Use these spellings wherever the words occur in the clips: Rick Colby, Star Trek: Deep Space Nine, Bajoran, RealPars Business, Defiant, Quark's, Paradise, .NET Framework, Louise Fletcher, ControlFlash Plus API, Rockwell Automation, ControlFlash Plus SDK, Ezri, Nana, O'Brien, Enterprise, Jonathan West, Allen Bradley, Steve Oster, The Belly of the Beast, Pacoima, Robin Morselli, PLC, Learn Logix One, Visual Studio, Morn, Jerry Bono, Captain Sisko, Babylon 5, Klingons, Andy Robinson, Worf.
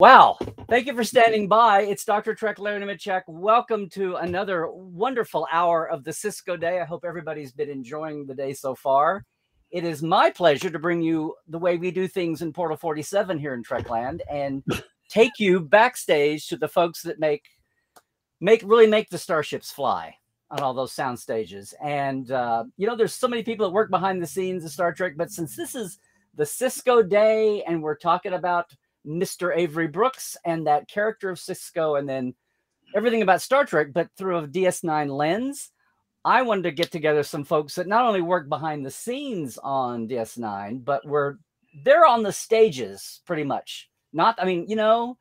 Wow. Thank you for standing by. It's Dr. Trek Larry Nemecek. Welcome to another wonderful hour of the Sisko Day. I hope everybody's been enjoying the day so far. It is my pleasure to bring you the way we do things in Portal 47 here in Trekland and take you backstage to the folks that really make the starships fly on all those sound stages. And, you know, there's so many people that work behind the scenes of Star Trek, but since this is the Sisko Day and we're talking about Mr. Avery Brooks and that character of Sisko and then everything about Star Trek, but through a DS9 lens, I wanted to get together some folks that not only work behind the scenes on DS9, but they're on the stages pretty much. The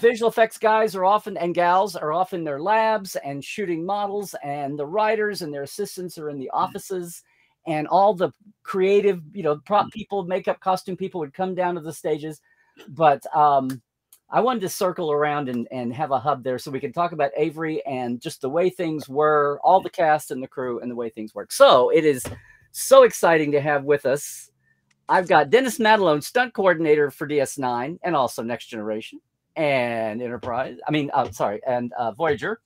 visual effects guys are often, and gals are often in their labs and shooting models, and the writers and their assistants are in the offices, and all the creative, prop people, makeup, costume people would come down to the stages. But I wanted to circle around and have a hub there so we can talk about Avery and just the way things were, all the cast and the crew and the way things work. So it is so exciting to have with us. I've got Dennis Madalone, stunt coordinator for DS9 and also Next Generation and Enterprise. Voyager.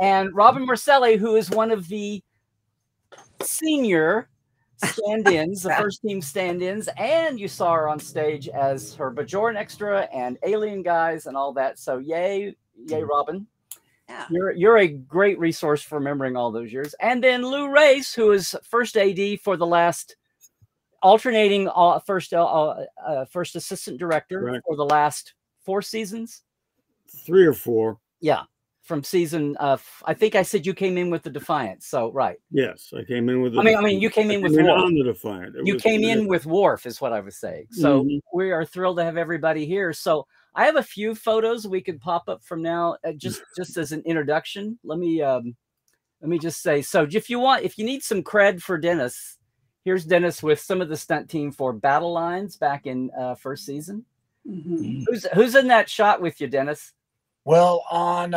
And Robin Morselli, who is one of the senior stand-ins, the first team stand-ins, and you saw her on stage as her Bajoran extra and alien guys and all that. So yay, Robin. Yeah. You're a great resource for remembering all those years. And then Lou Race, who is first AD for the last, alternating first assistant director for the last 4 seasons. 3 or 4. Yeah. From season of, I think I said you came in with the Defiant. So, right. Yes, I came in with the Defiant. You came in with Worf. On the Defiant. You came in with Worf is what I was saying. So we are thrilled to have everybody here. So I have a few photos we could pop up from now, just as an introduction. Let me just say, so if you need some cred for Dennis, here's Dennis with some of the stunt team for Battle Lines back in first season. Mm-hmm. Who's in that shot with you, Dennis? Well, on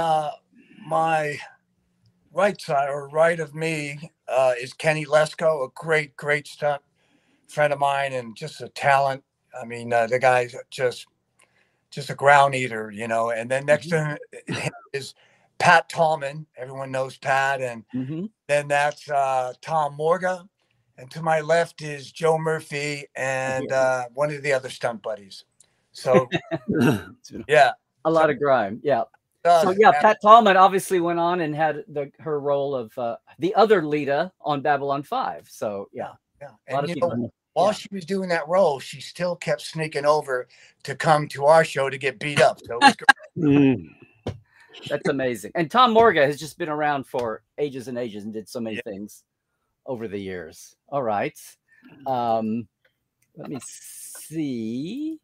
my right side, or right of me, is Kenny Lesko, a great stunt friend of mine and just a talent. I mean, the guy's just a ground eater, And then next to him is Pat Tallman. Everyone knows Pat. And then that's Tom Morga. And to my left is Joe Murphy and one of the other stunt buddies. So, yeah. A lot of grime, yeah. So yeah, Pat Tallman obviously went on and had her role of the other Lita on Babylon 5. So yeah. And while she was doing that role, she still kept sneaking over to come to our show to get beat up. So it was That's amazing. And Tom Morga has just been around for ages and ages and did so many things over the years. All right, let me see.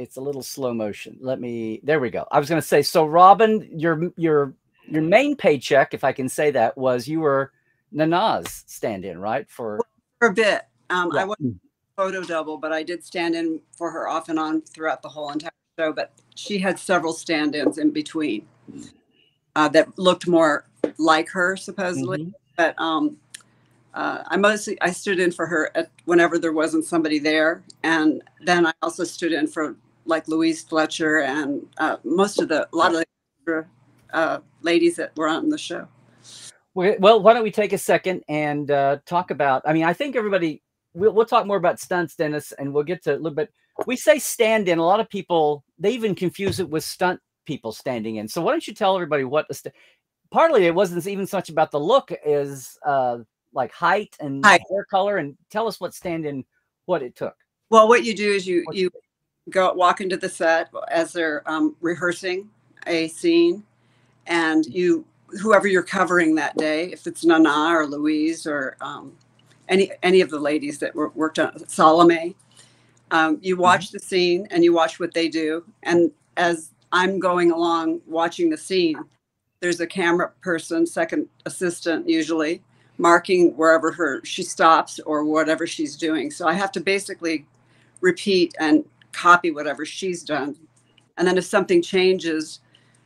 It's a little slow motion. There we go. I was going to say, so Robin, your main paycheck, if I can say that, was you were Nana's stand-in, right? For a bit. I wasn't photo double, but I did stand in for her off and on throughout the whole entire show, but she had several stand-ins in between that looked more like her, supposedly. But I stood in for her whenever there wasn't somebody there. And then I also stood in for Louise Fletcher and a lot of the ladies that were on the show. Well, why don't we take a second and talk about, I think everybody, we'll talk more about stunts, Dennis, and we'll get to a little bit. We say stand-in. A lot of people, they even confuse it with stunt people standing in. So why don't you tell everybody what, partly it wasn't even such about the look as like height and hair color, and tell us what stand-in, what it took. Well, what you do is you go walk into the set as they're rehearsing a scene, and whoever you're covering that day, if it's Nana or Louise or any of the ladies that worked on Salome, you watch the scene and you watch what they do. And as I'm going along watching the scene, there's a camera person, second assistant usually, marking wherever she stops or whatever she's doing. So I have to basically repeat and copy whatever she's done. And then if something changes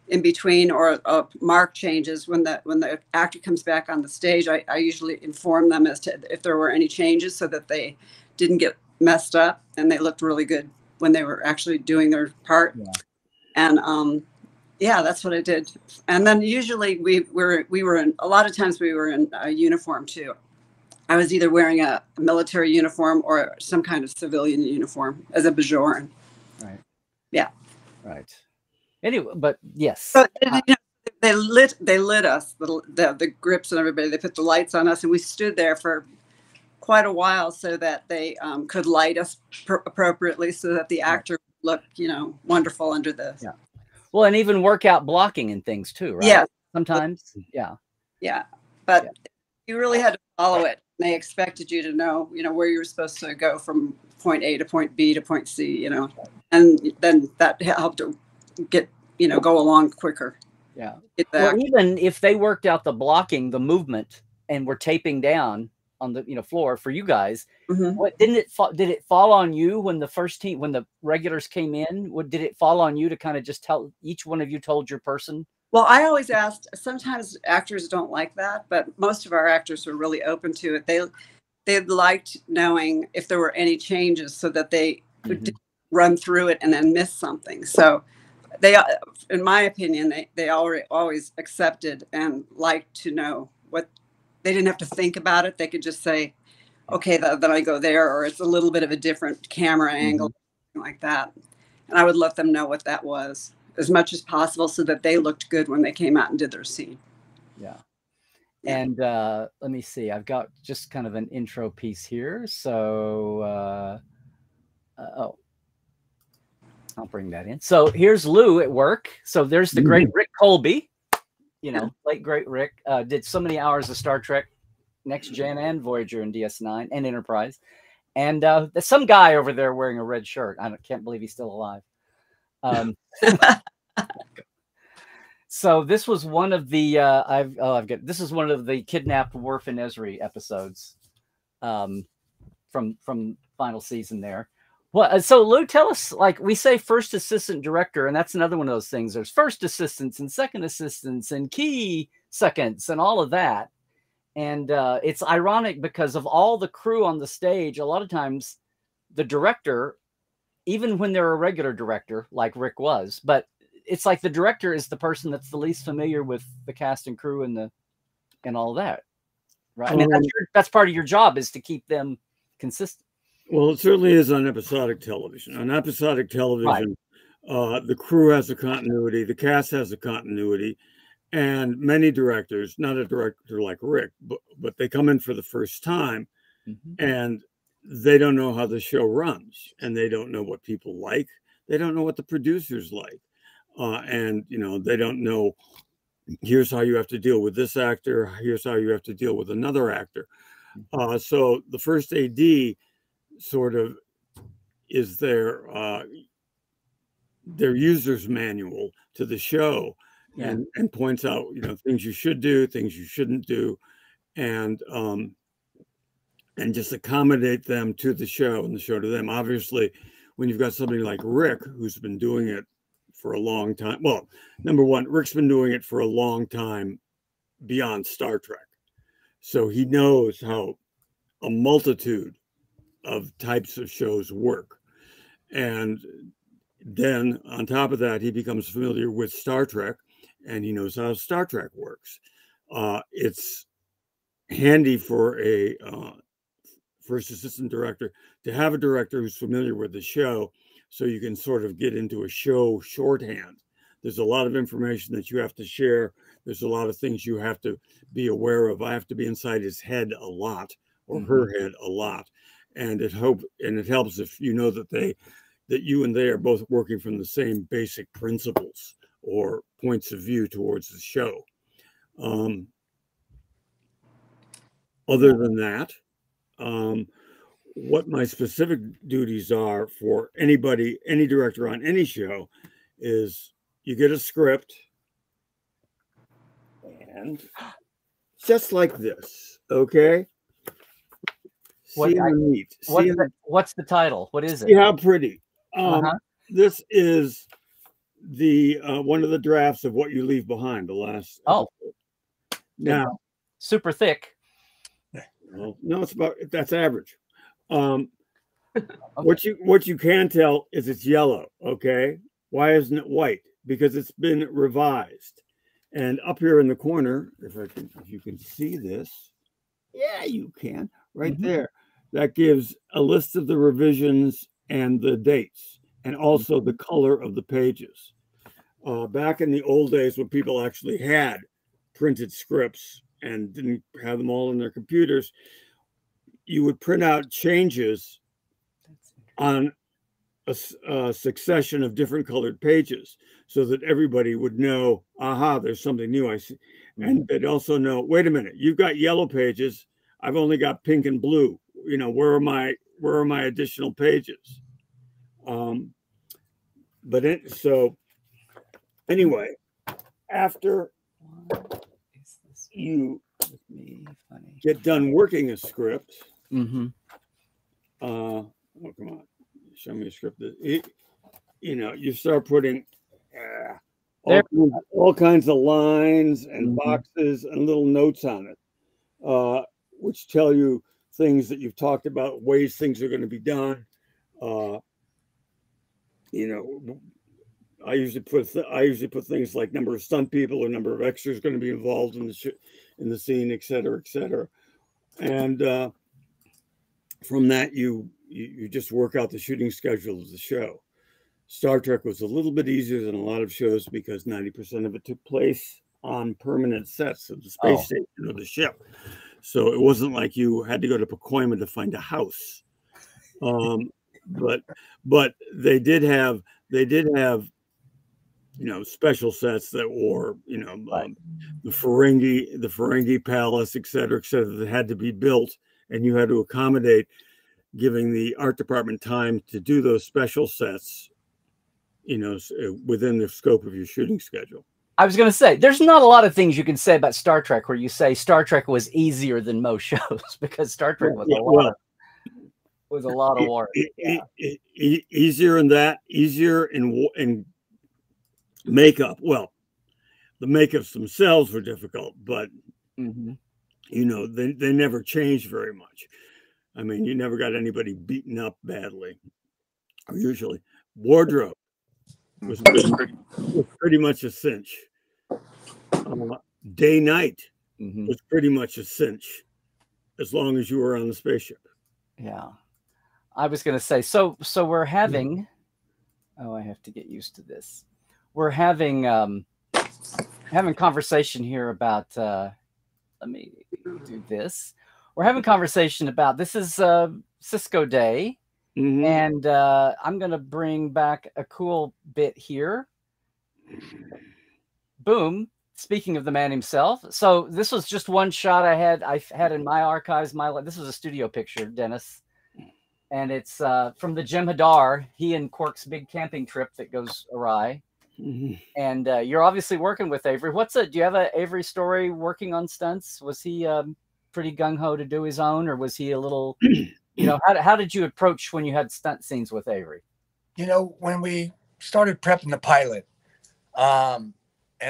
in between or a mark changes, when the actor comes back on the stage, I usually inform them as to if there were any changes so that they didn't get messed up and they looked really good when they were actually doing their part. Yeah. And yeah, that's what I did. And then usually a lot of times we were in a uniform too. I was either wearing a military uniform or some kind of civilian uniform as a Bajoran. Right. Yeah. Right. Anyway, but yes. So, you know, they lit us, the grips and everybody. They put the lights on us, and we stood there for quite a while so that they could light us appropriately, so that the actor looked, you know, wonderful under the. Yeah. Well, and even workout blocking and things too, right? Yeah. Sometimes. Yeah. Yeah, but you really had to follow it. They expected you to know, you know, where you were supposed to go from point A to point B to point C, you know, and then that helped to get, you know, go along quicker. Yeah. Well, even if they worked out the blocking, the movement, and were taping down on the, you know, floor for you guys, mm-hmm. did it fall on you when the first team, when the regulars came in? What did it fall on you to kind of just tell each one of you told your person? Well, I always asked. Sometimes actors don't like that, but most of our actors were really open to it. They liked knowing if there were any changes so that they could mm-hmm. run through it and then miss something. So they, in my opinion, they always accepted and liked to know what. They didn't have to think about it. They could just say, okay, then I go there, or it's a little bit of a different camera angle, mm-hmm. like that. And I would let them know what that was as much as possible so that they looked good when they came out and did their scene. Yeah. And let me see, I've got just kind of an intro piece here. So, oh, I'll bring that in. So here's Lou at work. So there's the great Rick Colby, you know, late great Rick, did so many hours of Star Trek, Next Gen and Voyager and DS9 and Enterprise. And there's some guy over there wearing a red shirt. I can't believe he's still alive. So this was one of the this is one of the kidnapped Worf and Ezri episodes from final season there. Well, so Lou, tell us, like we say first assistant director, and that's another one of those things. There's first assistants and second assistants and key seconds and all of that. And it's ironic because of all the crew on the stage, a lot of times the director, even when they're a regular director like Rick was, but it's like the director is the person that's the least familiar with the cast and crew and all that. Right. I mean, that's part of your job is to keep them consistent. Well, it certainly is on episodic television. On episodic television, right. The crew has a continuity, the cast has a continuity, and many directors, not a director like Rick, but they come in for the first time, mm-hmm. and they don't know how the show runs, and they don't know what people like. They don't know what the producers like. And, you know, they don't know, here's how you have to deal with this actor. Here's how you have to deal with another actor. So the first AD sort of is their user's manual to the show, yeah. and points out, you know, things you should do, things you shouldn't do, and just accommodate them to the show and the show to them. Obviously, when you've got somebody like Rick, who's been doing it for a long time. Well, number one, Rick's been doing it for a long time beyond Star Trek. So he knows how a multitude of types of shows work. And then on top of that, he becomes familiar with Star Trek and he knows how Star Trek works. It's handy for a first assistant director to have a director who's familiar with the show, so you can sort of get into a show shorthand. There's a lot of information that you have to share. There's a lot of things you have to be aware of. I have to be inside his head a lot, or mm-hmm. her head a lot. And it helps if you know that you and they are both working from the same basic principles or points of view towards the show. Other than that, what my specific duties are for anybody, any director on any show, is you get a script, and just like this, okay? What's the title? What is it? See how pretty. This is the one of the drafts of What You Leave Behind, the last. Oh, now super thick. Well, no, that's average. What you can tell is it's yellow. Okay, why isn't it white? Because it's been revised. And up here in the corner, if you can see this, yeah, you can, right there. That gives a list of the revisions and the dates, and also the color of the pages. Back in the old days, when people actually had printed scripts and didn't have them all in their computers, you would print out changes on a succession of different colored pages so that everybody would know, aha, there's something new I see. And they'd also know, wait a minute, you've got yellow pages. I've only got pink and blue. You know, where are my additional pages? So anyway, after you get done working a script, oh, come on, show me a script. You know, you start putting all kinds of lines and boxes and little notes on it, which tell you things that you've talked about, ways things are going to be done. You know, I usually put things like number of stunt people or number of extras going to be involved in the scene, et cetera, et cetera. And from that, you just work out the shooting schedule of the show. Star Trek was a little bit easier than a lot of shows because 90% of it took place on permanent sets of the space station or the ship. So it wasn't like you had to go to Pacoima to find a house. But they did have, you know, special sets that were, you know, the Ferengi Palace, et cetera, that had to be built, and you had to accommodate giving the art department time to do those special sets, you know, within the scope of your shooting schedule. I was going to say, there's not a lot of things you can say about Star Trek where you say Star Trek was easier than most shows, because Star Trek was a lot of work. Easier in that, easier in makeup. Well, the makeups themselves were difficult, but you know, they never changed very much. I mean, you never got anybody beaten up badly, usually. Wardrobe was pretty much a cinch. Day-night was pretty much a cinch, as long as you were on the spaceship. Yeah. I was going to say, so we're having, oh, I have to get used to this. We're having conversation here about, let me do this. We're having conversation about, this is Sisko Day, and I'm going to bring back a cool bit here. Boom. Speaking of the man himself. So this was just one shot I had in my archives. This was a studio picture, Dennis. And it's from the Jem'Hadar, he and Quark's big camping trip that goes awry. And you're obviously working with Avery. Do you have an Avery story working on stunts? Was he... pretty gung-ho to do his own, or was he a little, you know, how did you approach when you had stunt scenes with Avery? You know, when we started prepping the pilot, and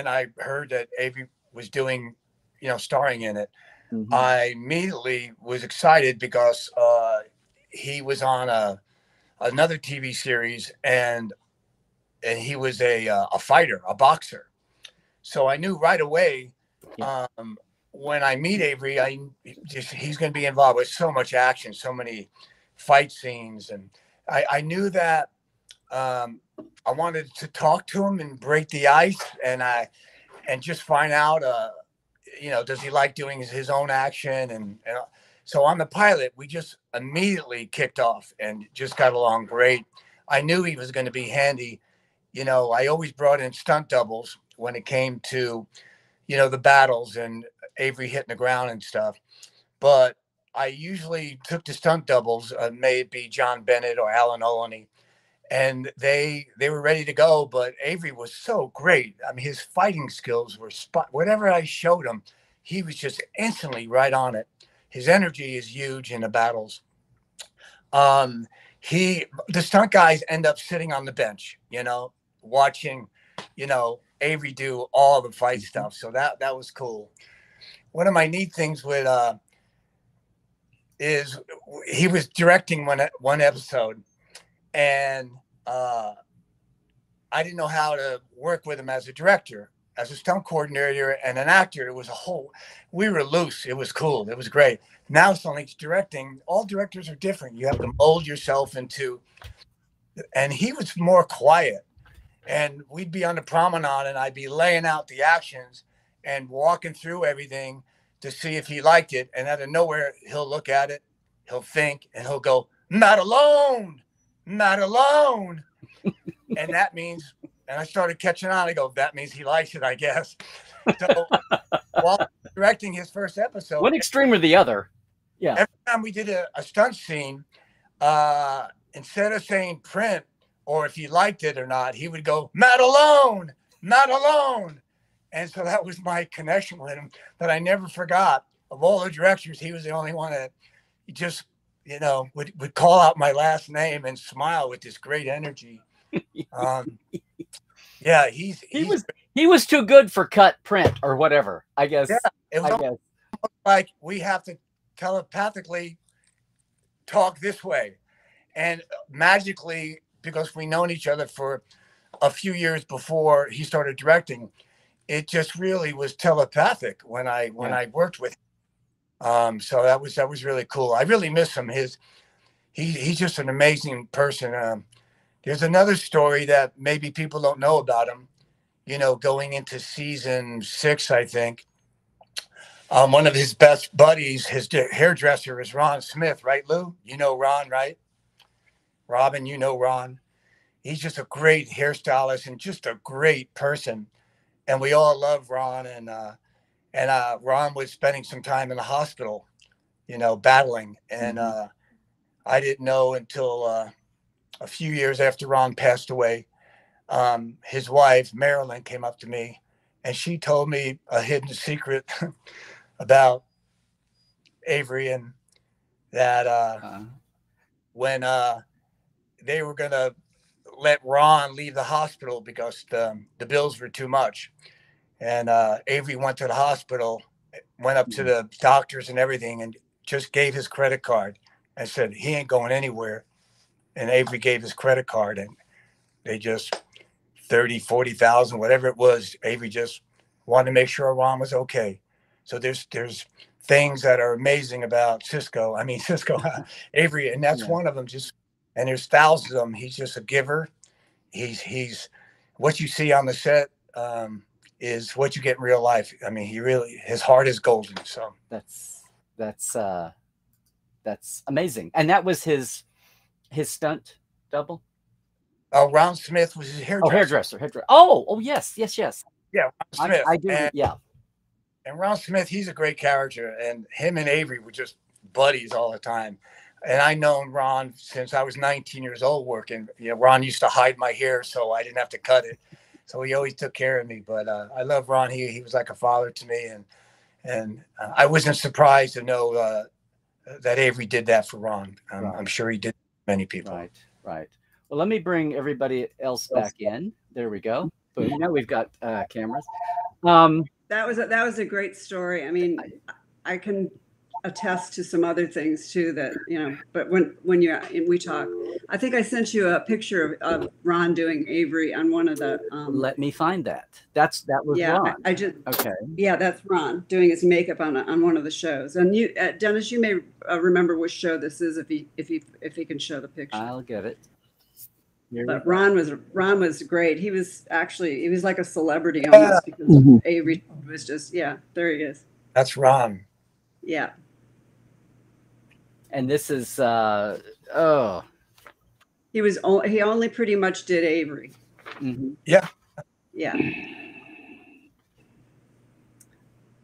I heard that Avery was doing, you know, starring in it, I immediately was excited because he was on another TV series, and he was a fighter, a boxer. So I knew right away, when I meet Avery, he's going to be involved with so much action, so many fight scenes. And I knew that I wanted to talk to him and break the ice and just find out, you know, does he like doing his own action? And so on the pilot, we just immediately kicked off and just got along great. I knew he was going to be handy. You know, I always brought in stunt doubles when it came to, you know, the battles and Avery hitting the ground and stuff, but I usually took the stunt doubles, may it be John Bennett or Alan Olney, and they were ready to go. But Avery was so great. I mean, his fighting skills were whatever I showed him, he was just instantly right on it. His energy is huge in the battles. The stunt guys end up sitting on the bench, you know, watching, you know, Avery do all the fight stuff. So that was cool. One of my neat things with is he was directing one episode, and I didn't know how to work with him as a director, as a stunt coordinator and an actor. It was a whole, we were loose. It was cool. It was great. Now Sonic's directing. All directors are different. You have to mold yourself into, and he was more quiet. And we'd be on the promenade and I'd be laying out the actions and walking through everything to see if he liked it. And out of nowhere, he'll look at it, he'll think, and he'll go, Madalone, Madalone. And that means, and I started catching on. I go, that means he likes it, I guess. So while directing his first episode, one extreme or the other. Yeah. Every time we did a stunt scene, instead of saying print or if he liked it or not, he would go, Madalone, Madalone. And so that was my connection with him that I never forgot. Of all the directors, he was the only one that just, you know, would call out my last name and smile with this great energy. Yeah, he was too good for cut, print, or whatever, I guess. Yeah, it was almost like we have to telepathically talk this way, and magically, because we known each other for a few years before he started directing, it just really was telepathic when I worked with him. So that was really cool. I really miss him. He's just an amazing person. There's another story that maybe people don't know about him, you know, going into season 6, I think. One of his best buddies, his hairdresser, is Ron Smith, right, Lou? You know Ron, right? Robin, you know Ron. He's just a great hairstylist and just a great person. And we all love Ron. And Ron was spending some time in the hospital, you know, battling. And I didn't know until... a few years after Ron passed away, his wife, Marilyn, came up to me and she told me a hidden secret about Avery, and that when they were going to let Ron leave the hospital because the bills were too much. And Avery went to the hospital, went up to the doctors and everything, and just gave his credit card and said, he ain't going anywhere. And Avery gave his credit card, and they just $30,000, $40,000, whatever it was. Avery just wanted to make sure Ron was okay. So there's things that are amazing about Sisko. I mean, Sisko, Avery, and that's one of them. Just, and there's thousands of them. He's just a giver. He's what you see on the set is what you get in real life. I mean, his heart is golden. So that's amazing. And that was his stunt double? Oh, Ron Smith was his hairdresser. Oh, hairdresser. Oh, yes. Yeah, Ron Smith. I do, and, yeah. And Ron Smith, he's a great character, and him and Avery were just buddies all the time. And I known Ron since I was 19 years old working. You know, Ron used to hide my hair so I didn't have to cut it. So he always took care of me. But I love Ron. He was like a father to me. And I wasn't surprised to know that Avery did that for Ron. I'm sure he did. Many people. Right. Well, let me bring everybody else back in. There we go. But now we've got cameras. That was a great story. I mean, I can attest to some other things too that, you know, but when we talk, I think I sent you a picture of Ron doing Avery on one of the let me find that. That was Ron. I just okay. Yeah, that's Ron doing his makeup on one of the shows. And you, Dennis, you may remember which show this is if he can show the picture. I'll get it. But Ron was great. He was like a celebrity almost because Avery was just there he is. That's Ron. Yeah. And this is he only pretty much did Avery. Mm-hmm. Yeah.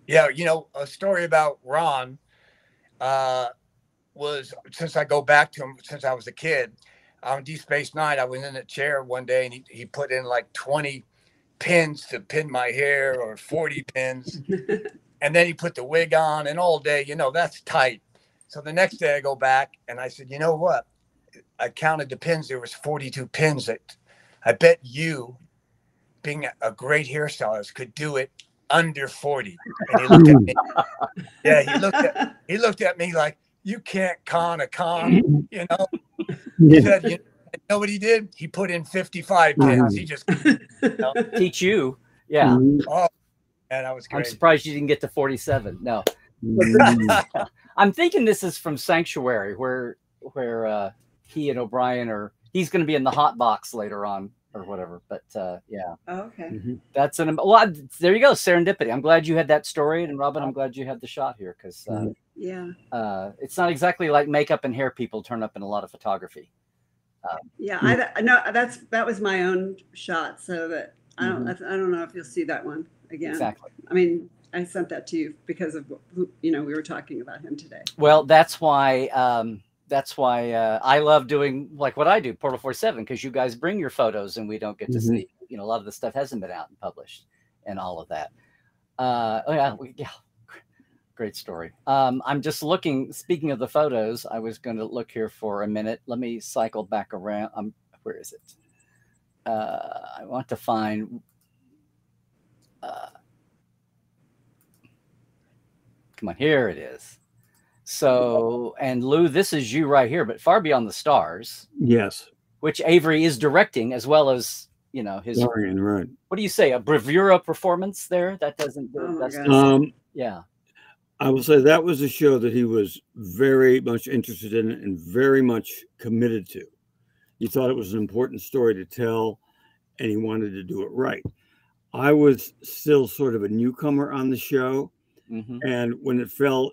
You know, a story about Ron was, since I go back to him, since I was a kid on Deep Space Nine, I was in a chair one day and he put in like 20 pins to pin my hair, or 40 pins. And then he put the wig on, and all day, you know, that's tight. So the next day I go back and I said, you know what? I counted the pins. There was 42 pins. That I bet you, being a great hairstylist, could do it under 40. And he looked at me. He looked at me like, you can't con a con, you know. He said, you know what he did? He put in 55 pins. He just, you know, teach you. Yeah. Oh, man, that was great. I'm surprised you didn't get to 47. No. I'm thinking this is from Sanctuary, where he and O'Brien are. He's going to be in the hot box later on or whatever. But yeah. Oh, okay. That's an. Well, there you go. Serendipity. I'm glad you had that story, and Robin, I'm glad you had the shot here because yeah, it's not exactly like makeup and hair people turn up in a lot of photography. Yeah, I know that was my own shot, so that I don't know if you'll see that one again. Exactly. I mean, I sent that to you because of, you know, we were talking about him today. Well, that's why. I love doing like what I do, Portal 47, because you guys bring your photos and we don't get to see, you know, a lot of the stuff hasn't been out and published and all of that. Oh yeah, great story. I'm just looking, speaking of the photos, I was going to look here for a minute. Let me cycle back around. Where is it? I want to find, come on, here it is. So, and Lou, this is you right here, but Far Beyond the Stars. Yes. Which Avery is directing as well as, you know, his. Dorian, right. What do you say? A bravura performance there? That doesn't. Oh, that's just, yeah. I will say that was a show that he was very much interested in and very much committed to. He thought it was an important story to tell, and he wanted to do it right. I was still sort of a newcomer on the show, and when it fell,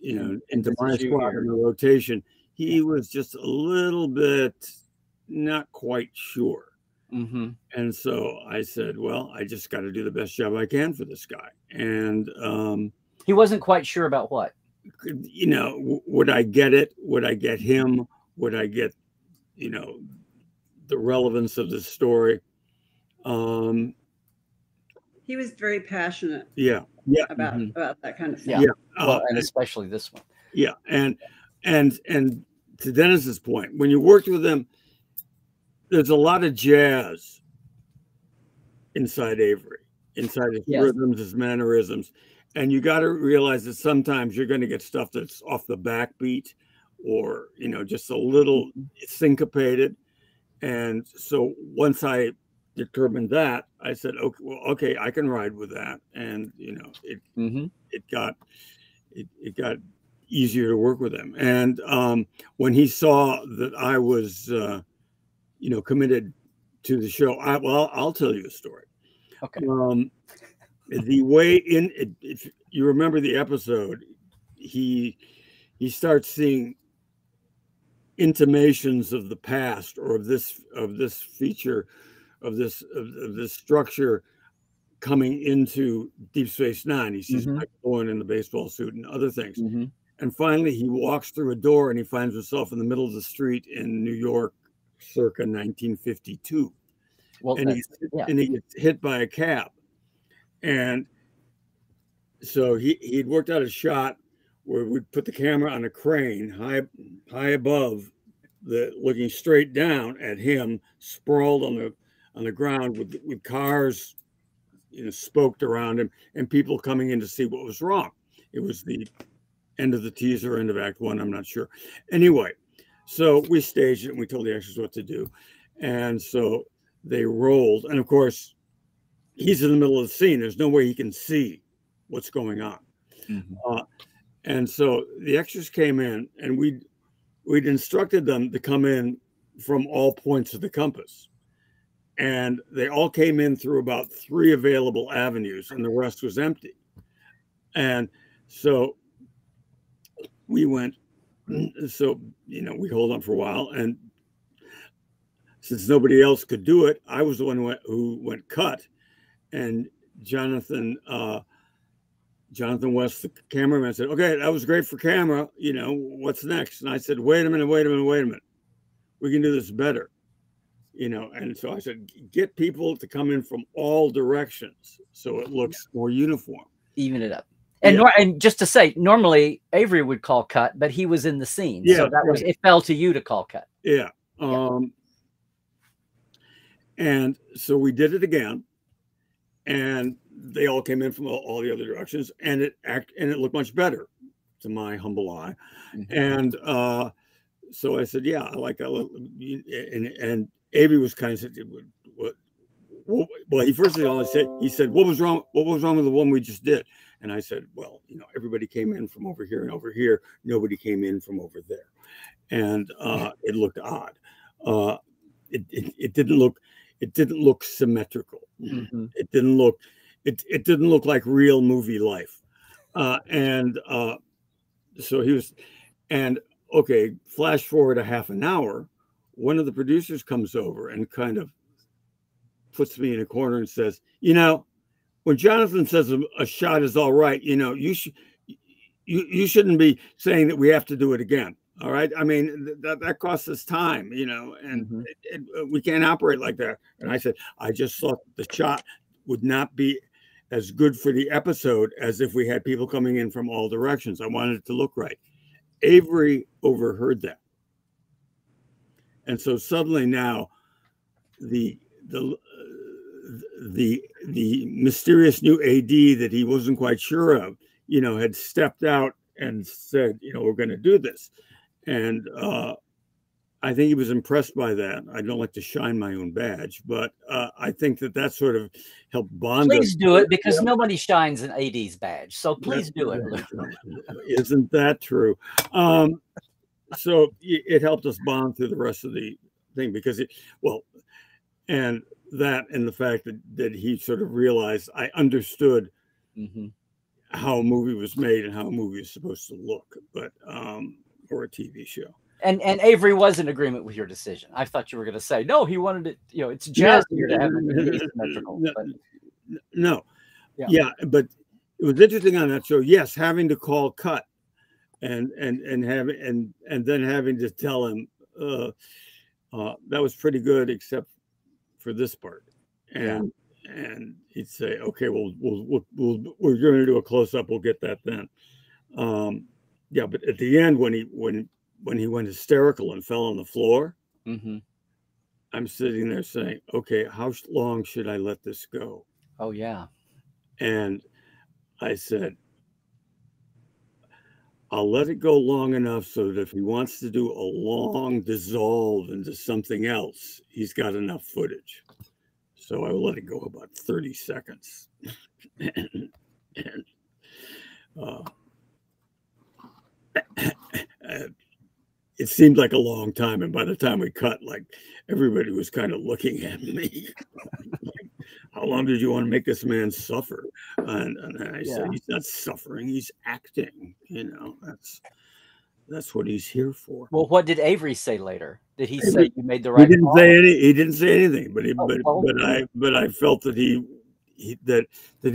you know, into my squad in the rotation, he was just a little bit not quite sure. And so I said, well, I just got to do the best job I can for this guy. And he wasn't quite sure about what, you know, would I get it? Would I get him? Would I get, you know, the relevance of this story? He was very passionate. Yeah, yeah, about that kind of thing. Yeah, yeah. And especially this one. Yeah, and to Dennis's point, when you worked with him, there's a lot of jazz inside Avery, inside his rhythms, his mannerisms, and you got to realize that sometimes you're going to get stuff that's off the backbeat, or you know, just a little syncopated. And so once I determined that, I said, okay, well, okay, I can ride with that. And you know, it it got easier to work with him. And when he saw that I was you know, committed to the show, I'll tell you a story. Okay. The way in it, if you remember the episode, he starts seeing intimations of the past or of this feature, of this structure coming into Deep Space Nine. He sees Michael Owen in the baseball suit and other things. And finally he walks through a door and he finds himself in the middle of the street in New York circa 1952. Well, and he gets hit by a cab. And so he'd worked out a shot where we'd put the camera on a crane high above, looking straight down at him sprawled on the ground with cars, you know, spoked around him and people coming in to see what was wrong. It was the end of the teaser, end of Act 1, I'm not sure. Anyway, so we staged it and we told the actors what to do. And so they rolled. And of course, he's in the middle of the scene. There's no way he can see what's going on. And so the extras came in and we'd instructed them to come in from all points of the compass. And they all came in through about 3 available avenues, and the rest was empty. And so we went, so, you know, we hold on for a while. And since nobody else could do it, I was the one who went cut. And Jonathan West, the cameraman, said, okay, that was great for camera. You know, what's next? And I said, wait a minute. We can do this better. You know, and so I said, get people to come in from all directions so it looks more uniform. Even it up. And and just to say, normally Avery would call cut, but he was in the scene. Yeah, so that was, it fell to you to call cut. Yeah. And so we did it again. And they all came in from all the other directions, and it looked much better. to my humble eye. Mm-hmm. And so I said, yeah, I like that. And Avery was kind of said, what? Well, he first of all said, he said, what was wrong? What was wrong with the one we just did? And I said, well, you know, everybody came in from over here and over here. Nobody came in from over there. And it looked odd. It didn't look, symmetrical. Mm-hmm. It didn't look like real movie life. So he was, okay, flash forward a half an hour, one of the producers comes over and kind of puts me in a corner and says, you know, when Jonathan says a shot is all right, you know, you shouldn't be saying that we have to do it again. All right. I mean, that costs us time, you know, and mm-hmm. We can't operate like that. And I said, I just thought the shot would not be as good for the episode as if we had people coming in from all directions. I wanted it to look right. Avery overheard that. And so suddenly now the mysterious new AD that he wasn't quite sure of, you know, had stepped out and said, you know, we're going to do this. And I think he was impressed by that. I don't like to shine my own badge, but I think that sort of helped bond us. Please do it, because nobody shines an AD's badge. So please do it. Isn't that true? So it helped us bond through the rest of the thing, because that and the fact that he sort of realized I understood mm-hmm. how a movie was made and how a movie is supposed to look, but or a TV show. And Avery was in agreement with your decision. I thought you were going to say no. He wanted it. You know, it's jazzier to have it symmetrical. But it was interesting on that show. Yes, having to call cut, and then having to tell him that was pretty good, except for this part. And and he'd say, okay, we're going to do a close up. We'll get that then. But at the end, when he went hysterical and fell on the floor, mm-hmm. I'm sitting there saying, okay, how long should I let this go? Oh, yeah. And I said, I'll let it go long enough so that if he wants to do a long dissolve into something else, he's got enough footage. So I will let it go about 30 seconds. It seemed like a long time, and by the time we cut, like, everybody was kind of looking at me. Like, how long did you want to make this man suffer? And I said, he's not suffering; he's acting. You know, that's what he's here for. Well, what did Avery say later? Did he say you made the right? He didn't say any. He didn't say anything. But I felt that he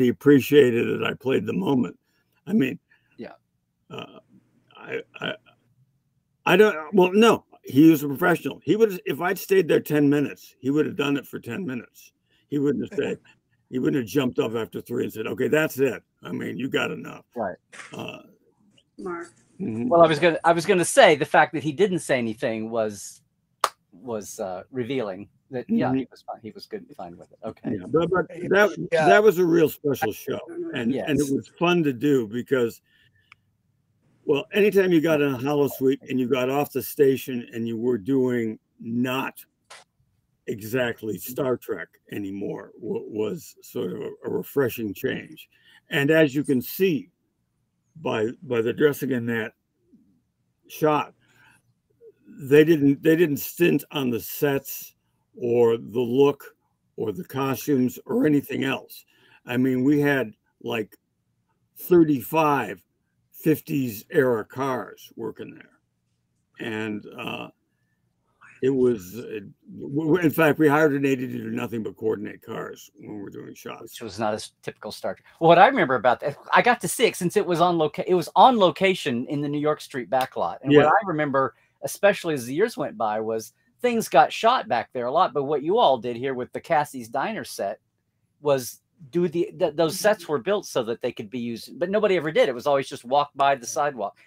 appreciated that I played the moment. I mean, I don't. Well, no, he was a professional. He would, if I'd stayed there 10 minutes, he would have done it for 10 minutes. He wouldn't have said, he wouldn't have jumped up after 3 and said, "Okay, that's it. I mean, you got enough." Right, Mark. Mm-hmm. Well, I was gonna say the fact that he didn't say anything was revealing that mm-hmm. He was good and fine with it. Okay, but that was a real special show, and it was fun to do because. Well, anytime you got in a holosuite and you got off the station and you were doing not exactly Star Trek anymore was sort of a refreshing change. And as you can see by the dressing in that shot, they didn't stint on the sets or the look or the costumes or anything else. I mean, we had like 35 50s era cars working there, and it was. In fact, we hired an AD to do nothing but coordinate cars when we were doing shots, which was not a typical Star Trek. Well, what I remember about that, I got to see it since it was on location. It was on location in the New York Street backlot, and what I remember, especially as the years went by, was things got shot back there a lot. But what you all did here with the Cassie's Diner set was. Those sets were built so that they could be used, but nobody ever did. It was always just walk by the sidewalk.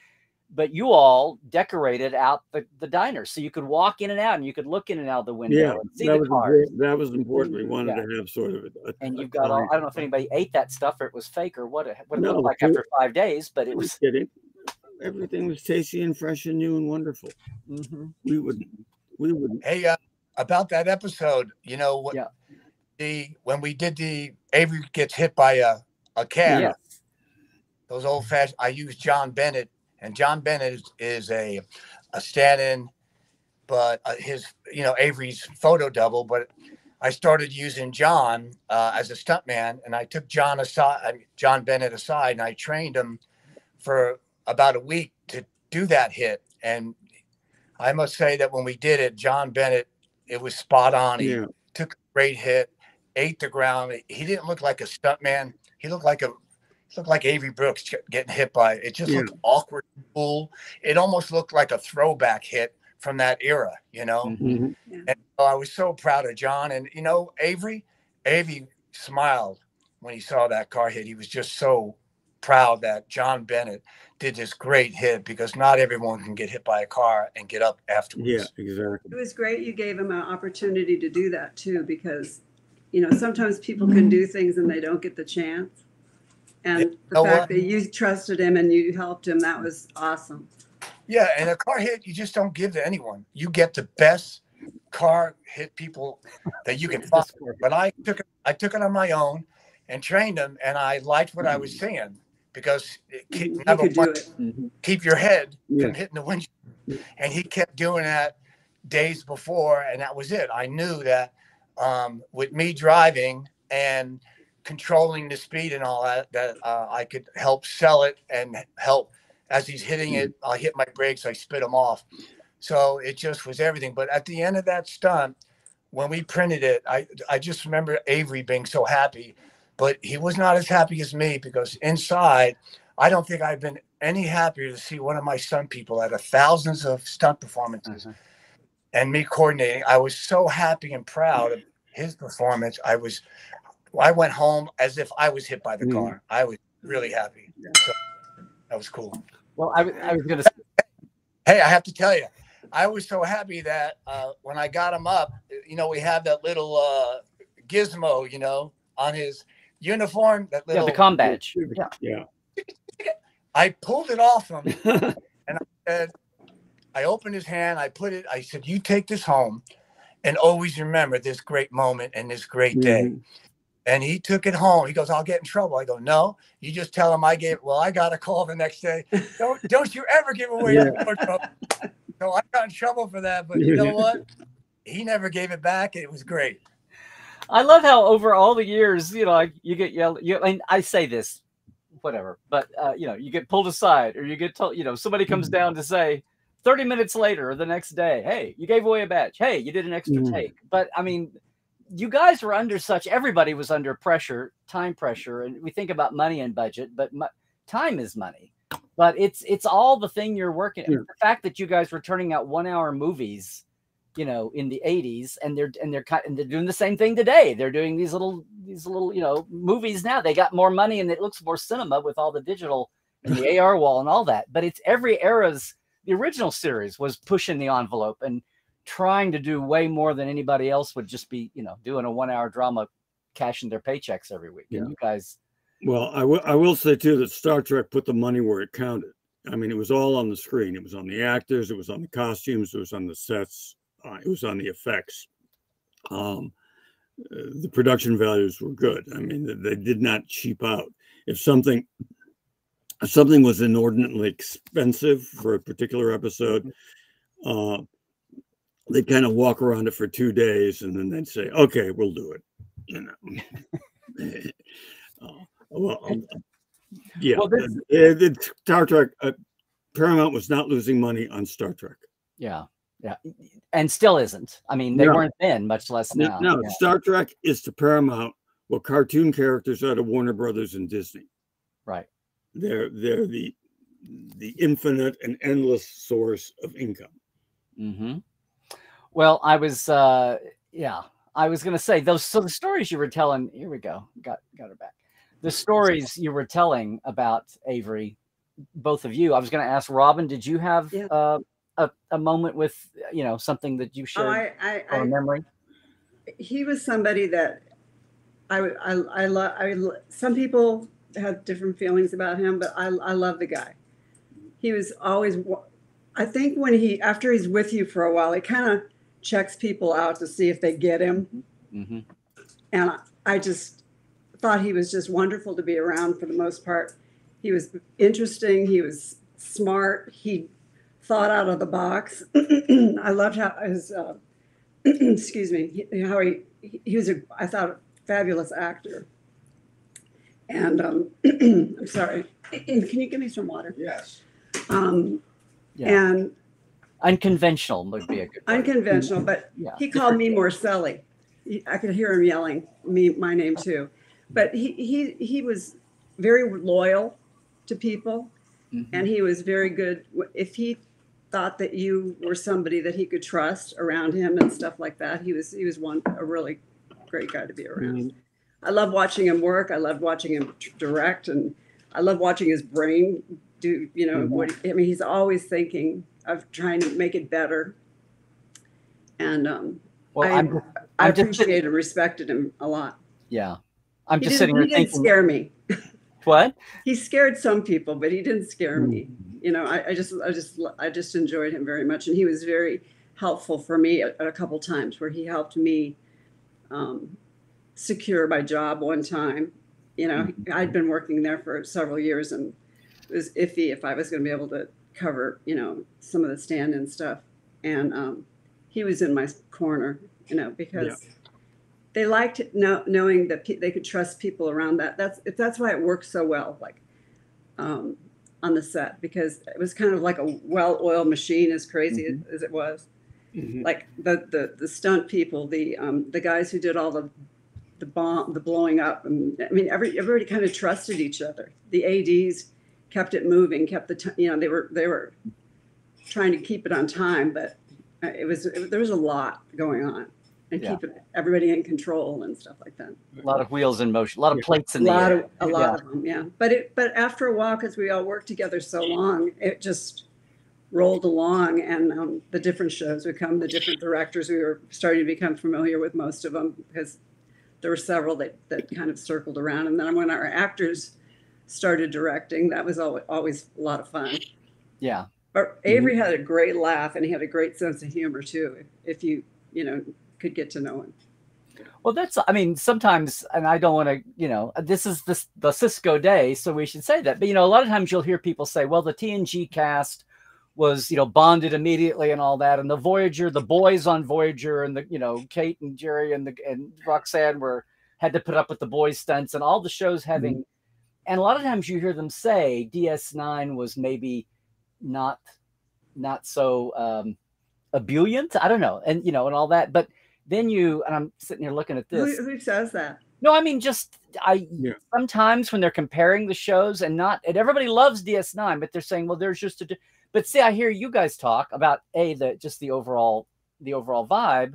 But you all decorated out the diner, so you could walk in and out, and you could look in and out the window. Yeah, and see that was cars. That was important. We wanted to have sort of. I don't know if anybody ate that stuff or it was fake or what it looked like after 5 days, but it was. everything was tasty and fresh and new and wonderful. Mm-hmm. We would. Hey, about that episode, you know what? Yeah. When we did the Avery gets hit by a cab. Yeah. Those old fashioned. I used John Bennett, and John Bennett is a stand-in, but his Avery's photo double, but. I started using John as a stuntman, and I took John Bennett aside, and I trained him for about a week to do that hit. And I must say that when we did it, John Bennett, it was spot on. He took a great hit, ate the ground. He didn't look like a stuntman. He looked like Avery Brooks getting hit by it. Just looked awkward, cool. It almost looked like a throwback hit from that era, Mm-hmm. Yeah. And so I was so proud of John, and Avery smiled when he saw that car hit. He was just so proud that John Bennett did this great hit, because not everyone can get hit by a car and get up afterwards. Yeah, exactly. It was great you gave him an opportunity to do that too, because sometimes people can do things and they don't get the chance. And the fact that you trusted him and you helped him, that was awesome. Yeah, and a car hit, you just don't give to anyone. You get the best car hit people that you can find. But I took it on my own and trained them, and I liked what I was seeing, because keep your head from hitting the windshield. And he kept doing that days before, and that was it. I knew that with me driving and controlling the speed and all that, I could help sell it and help. As he's hitting it, I hit my brakes, I spit him off. So it just was everything. But at the end of that stunt, when we printed it, I just remember Avery being so happy. But he was not as happy as me, because inside, I don't think I've been any happier to see one of my stunt people out of thousands of stunt performances. Mm-hmm. And me coordinating, I was so happy and proud of his performance. I went home as if I was hit by the car. I was really happy. So that was cool. Well, I was going to say, hey, I have to tell you, I was so happy that when I got him up, we have that little gizmo, on his uniform. That little the comm badge. Yeah. I pulled it off him, and I said, I opened his hand, I put it, I said, you take this home and always remember this great moment and this great day. Mm-hmm. And he took it home. He goes, I'll get in trouble. I go, no, you just tell him I gave it. Well, I got a call the next day. Don't you ever give away your trouble. So I got in trouble for that. But you know what? He never gave it back. It was great. I love how over all the years, you get yelled. And I say this, whatever. But, you get pulled aside, or you get told, somebody comes down to say 30 minutes later or the next day, hey, you gave away a batch. Hey, you did an extra take. But, I mean, you guys were everybody was under pressure, time pressure. And we think about money and budget, but time is money, but it's all the thing you're working at. The fact that you guys were turning out 1 hour movies, in the '80s, and they're doing the same thing today. They're doing these little, movies now. They got more money and it looks more cinema with all the digital and the AR wall and all that. But it's every era's, the original series was pushing the envelope and trying to do way more than anybody else would, just be, doing a 1 hour drama, cashing their paychecks every week. Yeah. And you guys. Well, I will say too, that Star Trek put the money where it counted. I mean, it was all on the screen. It was on the actors. It was on the costumes. It was on the sets. It was on the effects. The production values were good. I mean, they did not cheap out. If something was inordinately expensive for a particular episode, they kind of walk around it for 2 days and then they'd say, okay, we'll do it. Star Trek, Paramount was not losing money on Star Trek. Yeah. Yeah. And still isn't. I mean, they weren't then, much less now. No, yeah. Star Trek is to Paramount what cartoon characters are to Warner Brothers and Disney. Right. They're the infinite and endless source of income. Mm-hmm. Well, I was going to say those. So the stories you were telling, here we go, got her back. The stories you were telling about Avery, both of you. I was going to ask Robin, did you have a moment with, something that you shared or a memory? He was somebody that I love. Some people have different feelings about him, but I love the guy. he was always, I think when he, after he's with you for a while, he kind of checks people out to see if they get him. Mm-hmm. And I just thought he was just wonderful to be around for the most part. He was interesting. He was smart. He thought out of the box. I loved how his, excuse me, how he was, I thought, a fabulous actor. And I'm sorry. Can you give me some water? Yes. Yeah. And unconventional would be a good word. Unconventional, but yeah. He called me Morselli. I could hear him yelling me my name too. But he was very loyal to people, mm-hmm. and he was very good if he thought that you were somebody that he could trust around him and stuff like that. He was a really great guy to be around. Mm-hmm. I love watching him work. I love watching him direct, and I love watching his brain do, you know, mm-hmm. what, I mean, he's always thinking of trying to make it better. And well, I appreciated and respected him a lot. Yeah. I'm just sitting here thinking. He didn't scare me. What? He scared some people, but he didn't scare mm-hmm. me. You know, I just enjoyed him very much. And he was very helpful for me a couple times where he helped me secure my job one time. You know, I'd been working there for several years, and it was iffy if I was going to be able to cover, you know, some of the stand-in stuff. And he was in my corner, you know, because yeah. they liked knowing that they could trust people around that. That's why it worked so well, like on the set, because it was kind of like a well-oiled machine, as crazy mm-hmm. as it was. Mm-hmm. Like the stunt people, the guys who did all the bomb, the blowing up. And, I mean, everybody kind of trusted each other. The ADs kept it moving, kept you know, they were trying to keep it on time, but there was a lot going on, and yeah. keeping everybody in control and stuff like that. A lot of wheels in motion, a lot of plates in the air. A lot of them, yeah. But after a while, because we all worked together so long, it just rolled along, and the different shows would come, the different directors. We were starting to become familiar with most of them, because there were several that kind of circled around. And then when our actors started directing, that was always a lot of fun. Yeah. But Avery mm-hmm. had a great laugh, and he had a great sense of humor too, if you know, could get to know him. Well, I mean, sometimes, and I don't want to, you know, this is the Sisko Day, so we should say that. But, you know, a lot of times you'll hear people say, well, the TNG cast was, you know, bonded immediately and all that. And the Voyager, the boys on Voyager, and the, you know, Kate and Jerry and Roxanne had to put up with the boys stunts, and all the shows having, mm-hmm. and a lot of times you hear them say DS9 was maybe not so ebullient. I don't know. And, you know, and all that, but then and I'm sitting here looking at this. Who says that? No, I mean, sometimes when they're comparing the shows, and everybody loves DS9, but they're saying, well, there's just but see, I hear you guys talk about just the overall vibe,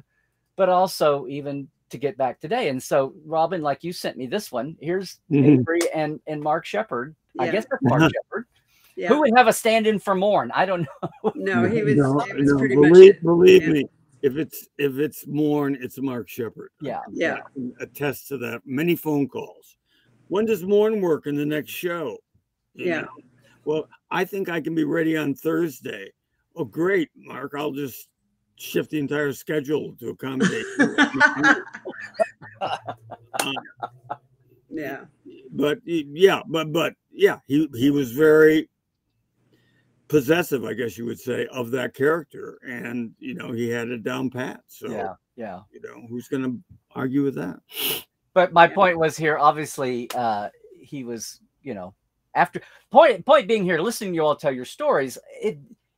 but also even to get back today. And so, Robin, like you sent me this one. Here's mm-hmm. Avery and Mark Shepherd. Yeah. I guess that's Mark Shepherd. Yeah. Who would have a stand-in for Morn? I don't know. No, he was pretty much. Believe me, if it's Morn, it's Mark Shepherd. Yeah, yeah. I can attest to that. Many phone calls. When does Morn work in the next show? You know? Well, I think I can be ready on Thursday. Oh, great, Mark. I'll just shift the entire schedule to accommodate you. Yeah. But he was very possessive, I guess you would say, of that character. And, you know, he had it down pat. So, yeah. You know, who's going to argue with that? But my point was here, obviously, he was, you know, after point being here, listening to you all tell your stories,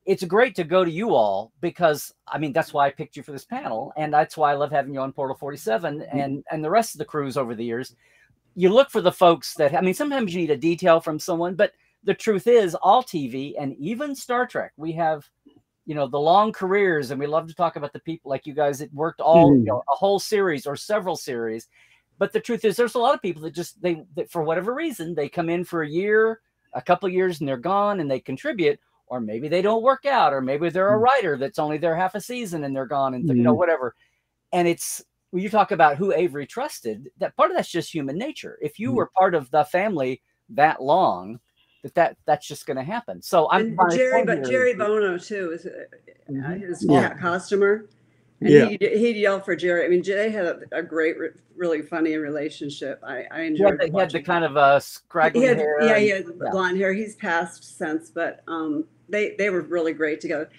it's great to go to you all, because I mean, that's why I picked you for this panel, and that's why I love having you on Portal 47 and the rest of the crews over the years. You look for the folks that, I mean, sometimes you need a detail from someone, but the truth is, all TV and even Star Trek, we have, you know, the long careers, and we love to talk about the people like you guys that worked all you know, a whole series or several series. But the truth is, there's a lot of people that that for whatever reason, they come in for a year, a couple of years, and they're gone, and they contribute, or maybe they don't work out, or maybe they're a writer that's only there half a season and they're gone, and you know, whatever. And it's, when you talk about who Avery trusted, that part of that's just human nature. If you were part of the family that long, that's just going to happen. So I'm Jerry Bono too is his costumer. And he'd yell for Jerry. I mean, Jay had a great, really funny relationship. I enjoyed it. He had the kind of scraggly hair. Yeah, he had blonde hair. He's passed since, but they were really great together.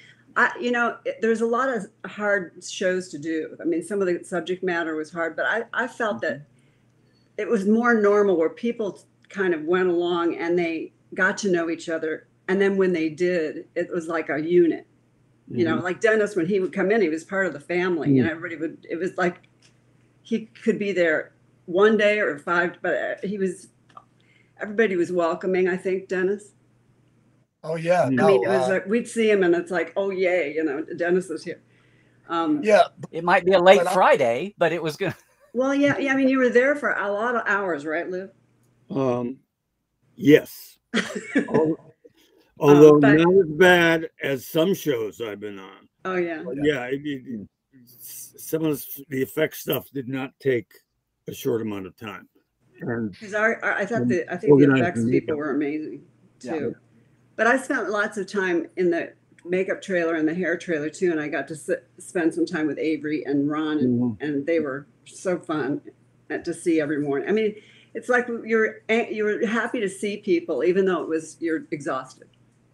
You know, there's a lot of hard shows to do. I mean, some of the subject matter was hard, but I felt that it was more normal where people kind of went along and they got to know each other. And then when they did, it was like a unit. You know, like Dennis, when he would come in, he was part of the family, and everybody would, it was like he could be there one day or five, but he was, everybody was welcoming, I think, Dennis. Oh, yeah. I mean, it was like, we'd see him, and it's like, oh, yay, you know, Dennis is here. Yeah. It might be a late Friday, but it was good. Well, yeah, yeah. I mean, you were there for a lot of hours, right, Lou? Yes. Although not as bad as some shows I've been on. Oh, yeah. But yeah. Some of the effect stuff did not take a short amount of time. Because I think the effects people were amazing, too. Yeah. But I spent lots of time in the makeup trailer and the hair trailer, too. And I got to spend some time with Avery and Ron, and they were so fun to see every morning. I mean, it's like you're happy to see people, even though it was you're exhausted.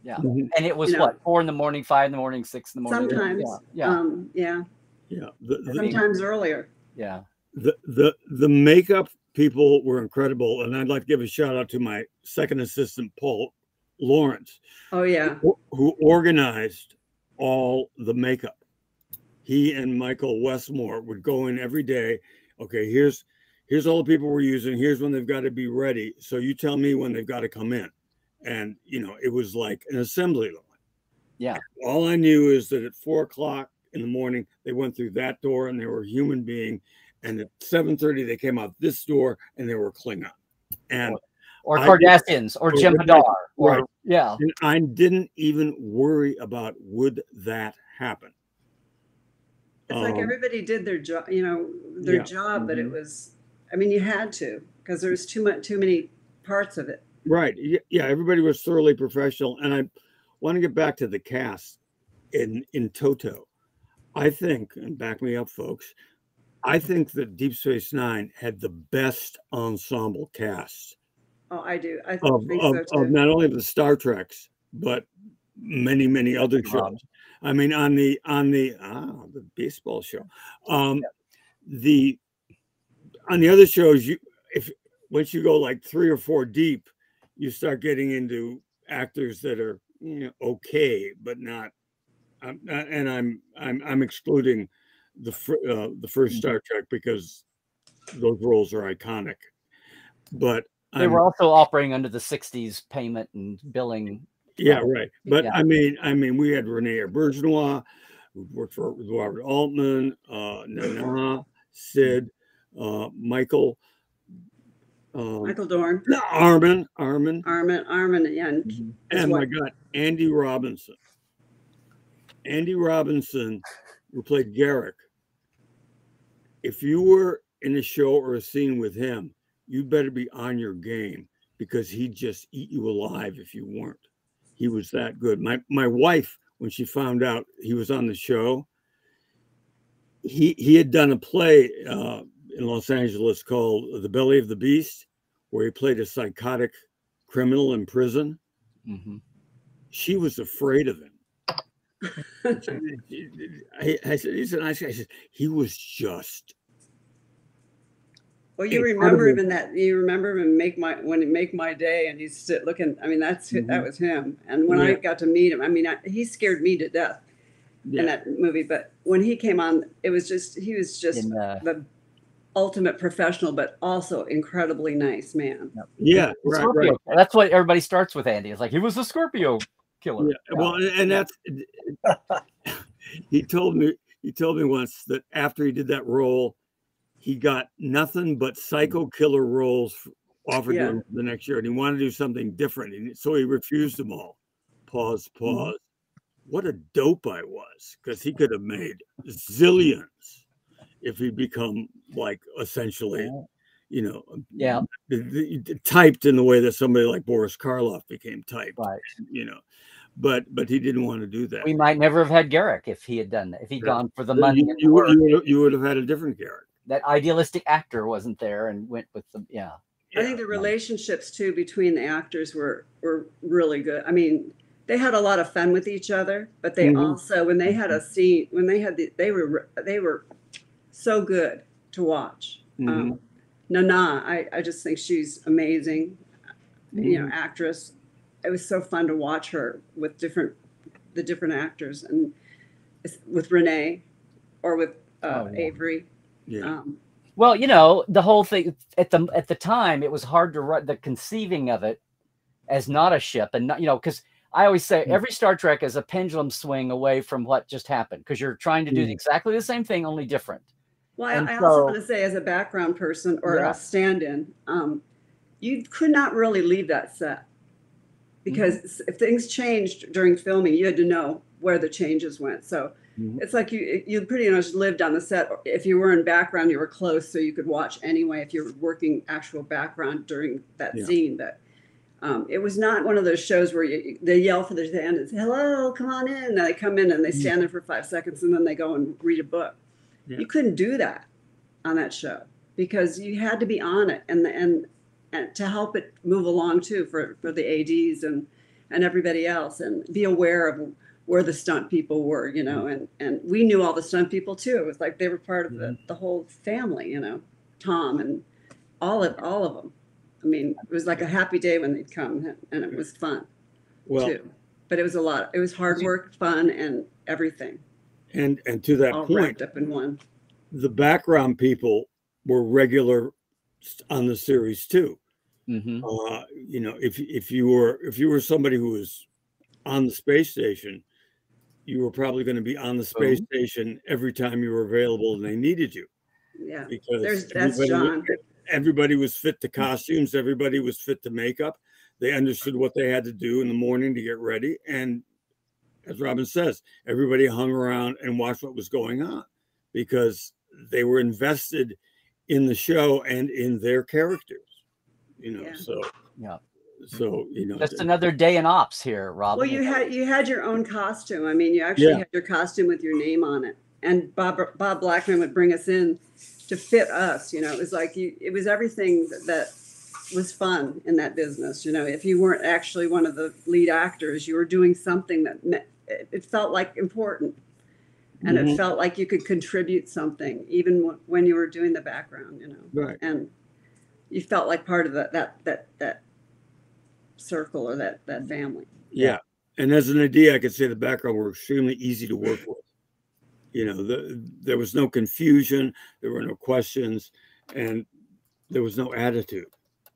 Yeah. And it was what, 4 in the morning, 5 in the morning, 6 in the morning. Sometimes. Yeah. Yeah. Yeah. Sometimes earlier. Yeah. The makeup people were incredible. And I'd like to give a shout out to my second assistant, Paul Lawrence. Oh yeah. Who organized all the makeup. He and Michael Westmore would go in every day. Okay, here's all the people we're using. Here's when they've got to be ready. So you tell me when they've got to come in. And, you know, it was like an assembly line. Yeah. All I knew is that at 4 o'clock in the morning, they went through that door and they were a human being. And at 7:30, they came out this door and they were Klingon. And or Cardassians or Jem'Hadar. Right. Yeah. And I didn't even worry about would that happen. It's like everybody did their job, you know, their job, but it was, I mean, you had to, because there was too many parts of it. Right. Yeah. Everybody was thoroughly professional. And I want to get back to the cast in toto. I think, and back me up, folks, I think that Deep Space Nine had the best ensemble cast. Oh, I do. I think so too. Of not only the Star Treks, but many, many other shows. I mean, on the baseball show, on the other shows, once you go like 3 or 4 deep, you start getting into actors that are, you know, okay, but not. And I'm excluding the first Star Trek because those roles are iconic. But they were also operating under the '60s payment and billing. Yeah, right. But I mean, we had Renee Aubergenois, who worked for Robert Altman, Nana, Sid, Michael. Michael Dorn, Armin, yeah, and my God, Andy Robinson, who played Garrick. If you were in a show or a scene with him, you better be on your game because he'd just eat you alive if you weren't. He was that good. My wife, when she found out he was on the show, he had done a play in Los Angeles called The Belly of the Beast, where he played a psychotic criminal in prison. She was afraid of him. I said, he's a nice guy. I said, he was just. Well, you remember him in that. You remember him in Make My Day, and he's looking. I mean, that was him. And when I got to meet him, I mean, he scared me to death in that movie. But when he came on, it was just the ultimate professional, but also incredibly nice man. Yeah, right. That's what everybody starts with. Andy, it's like he was a Scorpio killer. Yeah. Yeah. Well, and that's he told me once that after he did that role, he got nothing but psycho killer roles offered him the next year, and he wanted to do something different, and so he refused them all. Pause. What a dope I was, because he could have made zillions if he'd become like essentially, you know, typed in the way that somebody like Boris Karloff became typed, right? You know, but he didn't want to do that. We might never have had Garrick if he had done that. If he had gone for the money, you would have had a different Garrick. That idealistic actor wasn't there and went with the I think the relationships too between the actors were really good. I mean, they had a lot of fun with each other, but they also, when they had a scene, when they had the, they were so good to watch. Nana, I just think she's amazing, you know, actress. It was so fun to watch her with the different actors, and with Renee or with Avery. Yeah. Well, you know, the whole thing at the time, it was hard to write the conceiving of it as not a ship, and not, you know, because I always say every Star Trek is a pendulum swing away from what just happened, because you're trying to do exactly the same thing, only different. Well, I also want to say, as a background person or a stand-in, you could not really leave that set, because if things changed during filming, you had to know where the changes went. So it's like you pretty much lived on the set. If you were in background, you were close, so you could watch anyway if you're working actual background during that scene. But it was not one of those shows where they yell for the stand and say, hello, come on in. And they come in and they stand there for 5 seconds and then they go and read a book. Yeah. You couldn't do that on that show, because you had to be on it and to help it move along too for the ADs and everybody else, and be aware of where the stunt people were, you know, and we knew all the stunt people too. It was like they were part of the whole family, you know, Tom and all of them. I mean, it was like a happy day when they'd come, and it was fun too. But it was a lot. It was hard work, fun, and everything. And to that all point, wrapped up in one. The background people were regular on the series too. You know, if you were somebody who was on the space station, you were probably going to be on the space station every time you were available and they needed you. Yeah, because everybody was fit to costumes. Everybody was fit to makeup. They understood what they had to do in the morning to get ready. And as Robin says, everybody hung around and watched what was going on because they were invested in the show and in their characters, you know. So you know, that's another day in ops here, Robin. Well, you had your own costume. I mean, you actually had your costume with your name on it, and Bob Blackman would bring us in to fit us. You know, it was like it was everything that was fun in that business. You know, if you weren't actually one of the lead actors, you were doing something that meant, it felt like important, and it felt like you could contribute something even when you were doing the background, you know, and you felt like part of that circle or that family. And as an idea, I could say the background were extremely easy to work with. You know, there was no confusion, there were no questions, and there was no attitude,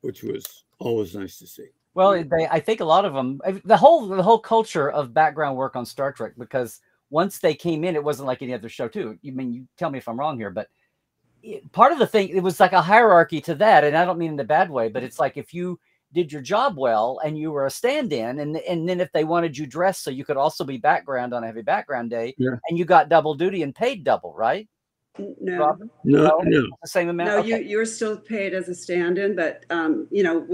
which was always nice to see. Well, I think a lot of them, the whole culture of background work on Star Trek, because once they came in, it wasn't like any other show too. I mean, you tell me if I'm wrong here, but part of the thing, it was like a hierarchy to that. And I don't mean in a bad way, but it's like if you did your job well and you were a stand-in, and then if they wanted you dressed so you could also be background on a heavy background day, and you got double duty and paid double, right? No. The same amount. No, you're still paid as a stand-in, but you know,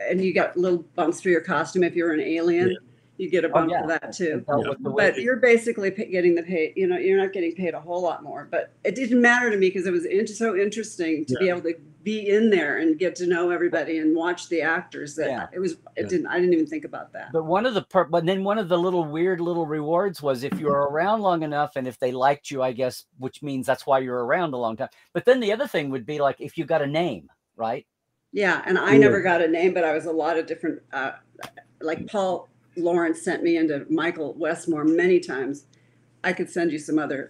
and you got little bumps for your costume. If you're an alien, you get a bump for that too. But you're basically getting the pay. You know, you're not getting paid a whole lot more. But it didn't matter to me because it was so interesting to be able to be in there and get to know everybody and watch the actors. That I didn't even think about that. But one of the little weird little rewards was if you were around long enough and if they liked you, I guess, which means that's why you're around a long time. But then the other thing would be like if you got a name, right? Yeah, and I never got a name, but I was a lot of different. Like Paul Lawrence sent me into Michael Westmore many times. I could send you some other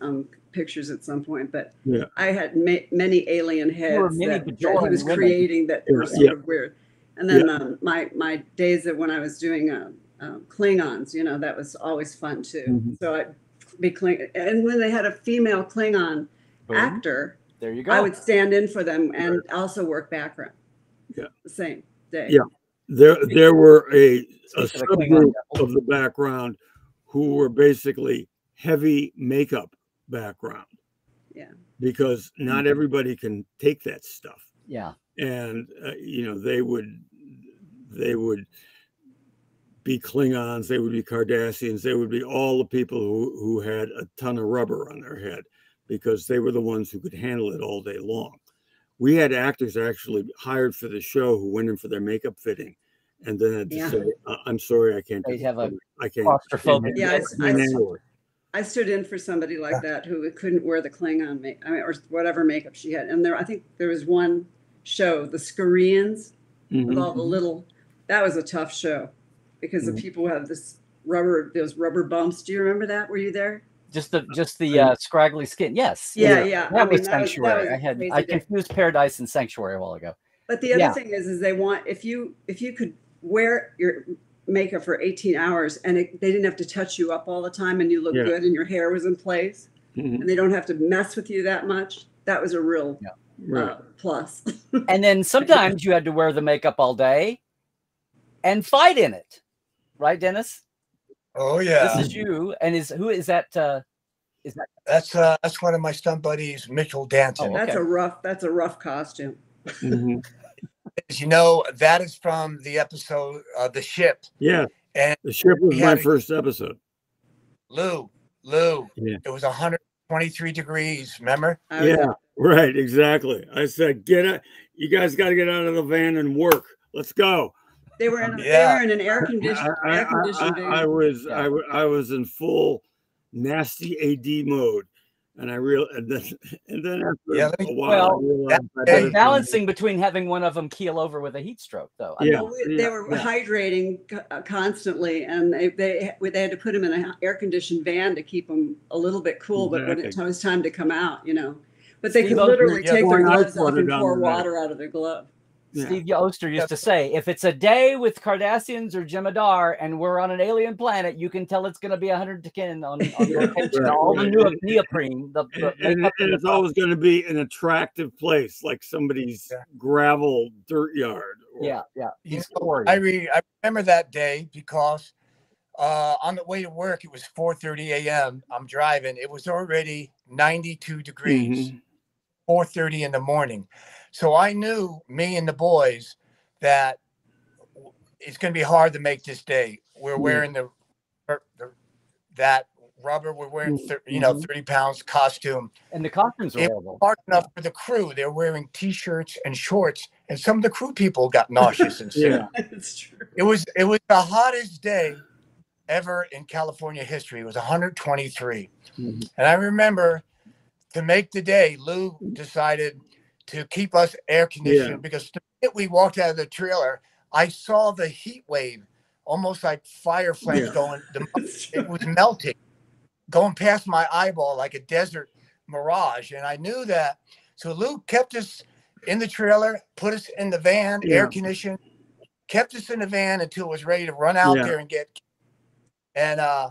pictures at some point, but I had many alien heads that he was creating that were sort of weird. And then my days that when I was doing Klingons, you know, that was always fun too. So I'd be Klingon, and when they had a female Klingon actor, there you go. I would stand in for them and also work background. Yeah, the same day. Yeah, there were a subgroup of the background who were basically heavy makeup background, because not everybody can take that stuff, and you know, they would be Klingons, they would be Cardassians, they would be all the people who had a ton of rubber on their head, because they were the ones who could handle it all day long. We had actors actually hired for the show who went in for their makeup fitting, and then had to say, "I'm sorry, I can't." They have a claustrophobic. Yeah, I stood in for somebody like that who couldn't wear the Klingon makeup, I mean, or whatever makeup she had. And there, I think there was one show, the Skoreans, with all the little. That was a tough show, because the people have those rubber bumps. Do you remember that? Were you there? Just the scraggly skin. Yes. Yeah. That was Sanctuary. I confused Paradise and Sanctuary a while ago. But the other thing is they want, if you could wear your makeup for 18 hours and they didn't have to touch you up all the time, and you looked good and your hair was in place, and they don't have to mess with you that much. That was a real plus. And then sometimes you had to wear the makeup all day and fight in it. Right, Dennis? Oh yeah, this is you. And who is that? That's one of my stunt buddies, Mitchell Danton. Oh, okay. That's a rough costume. As you know, that is from the episode The Ship. Yeah, and The Ship was my first episode. Lou, it was 123 degrees. Remember? Right, exactly. I said, get it. You guys got to get out of the van and work. Let's go. They were in an air-conditioned van. I was in full nasty AD mode, and then after a while, I realized balancing between having one of them keel over with a heat stroke, though. They were hydrating constantly, and they had to put them in an air-conditioned van to keep them a little bit cool. But when it was time to come out, you know, but they could literally take their gloves off and pour water out of their glove. Steve Oster used to say, if it's a day with Cardassians or Jem'Hadar and we're on an alien planet, you can tell it's going to be 110 on rotation. All the new neoprene. And it's always going to be an attractive place, like somebody's gravel dirt yard. I remember that day because on the way to work, it was 4:30 a.m. I'm driving. It was already 92 degrees. 4:30 in the morning. So I knew, me and the boys, that it's going to be hard to make this day. We're wearing that rubber. We're wearing, 30 pounds costume. And the costumes were hard enough for the crew. They're wearing T-shirts and shorts, and some of the crew people got nauseous and sick. It's true. It was the hottest day ever in California history. It was 123, and I remember, to make the day, Lou decided to keep us air conditioned because the minute we walked out of the trailer, I saw the heat wave, almost like fire flames going. It was melting, going past my eyeball like a desert mirage. And I knew that. So Lou kept us in the trailer, put us in the van, air conditioned, kept us in the van until it was ready to run out there and get. And I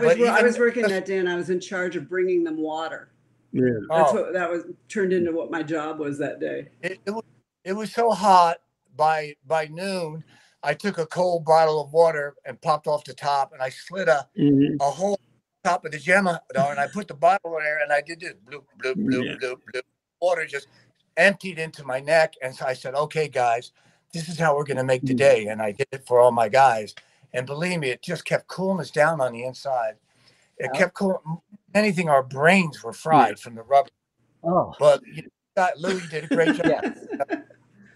was working that day, and I was in charge of bringing them water. That's what turned into what my job was that day. It was so hot by noon. I took a cold bottle of water and popped off the top, and I slid a whole top of the Jem'Hadar, and I put the bottle in there, and I did this bloop bloop bloop bloop bloop. Water just emptied into my neck, and so I said, "Okay, guys, this is how we're going to make the day." And I did it for all my guys, and believe me, it just kept cooling us down on the inside. It kept cooling. Anything, our brains were fried from the rubber. Oh, but you know, Lou did a great job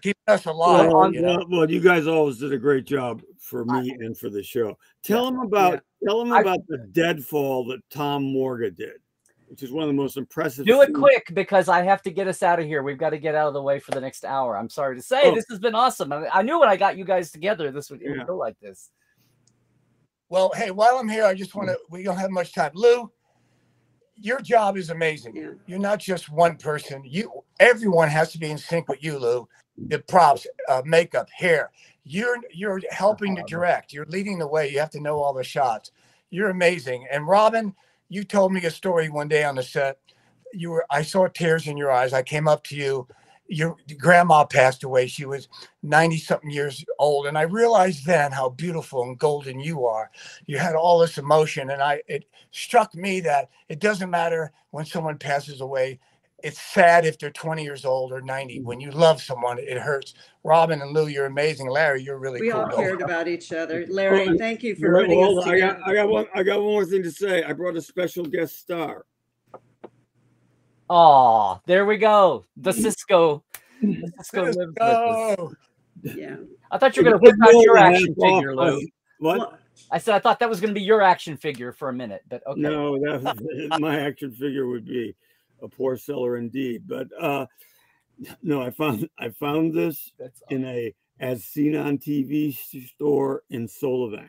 keeping us alive. Well, you guys always did a great job for me and for the show. Tell them about the deadfall that Tom Morga did, which is one of the most impressive. Do it quick because I have to get us out of here. We've got to get out of the way for the next hour. I'm sorry to say, this has been awesome. I knew when I got you guys together, this would go like this. Well, hey, while I'm here, I just want to. We don't have much time, Lou. Your job is amazing. Yeah. You're not just one person. Everyone has to be in sync with you, Lou. The props, makeup, hair. You're helping to direct. You're leading the way. You have to know all the shots. You're amazing. And Robin, you told me a story one day on the set. I saw tears in your eyes. I came up to you. Your grandma passed away. She was 90-something years old, and I realized then how beautiful and golden you are. You had all this emotion, and it struck me that it doesn't matter when someone passes away. it's sad if they're 20 years old or 90. When you love someone, it hurts. Robin and Lou, you're amazing. Larry, you're really cool. We all cared about each other. Larry, thank you for putting us together. I got one more thing to say. I brought a special guest star. Oh, there we go. The Sisko. The Sisko. Yeah. I thought you were going to put out your action figure, Lou. What? I said I thought that was going to be your action figure for a minute, but okay. No, that was, my action figure would be a poor seller indeed. But no, I found this in a as seen on TV store in Solovang,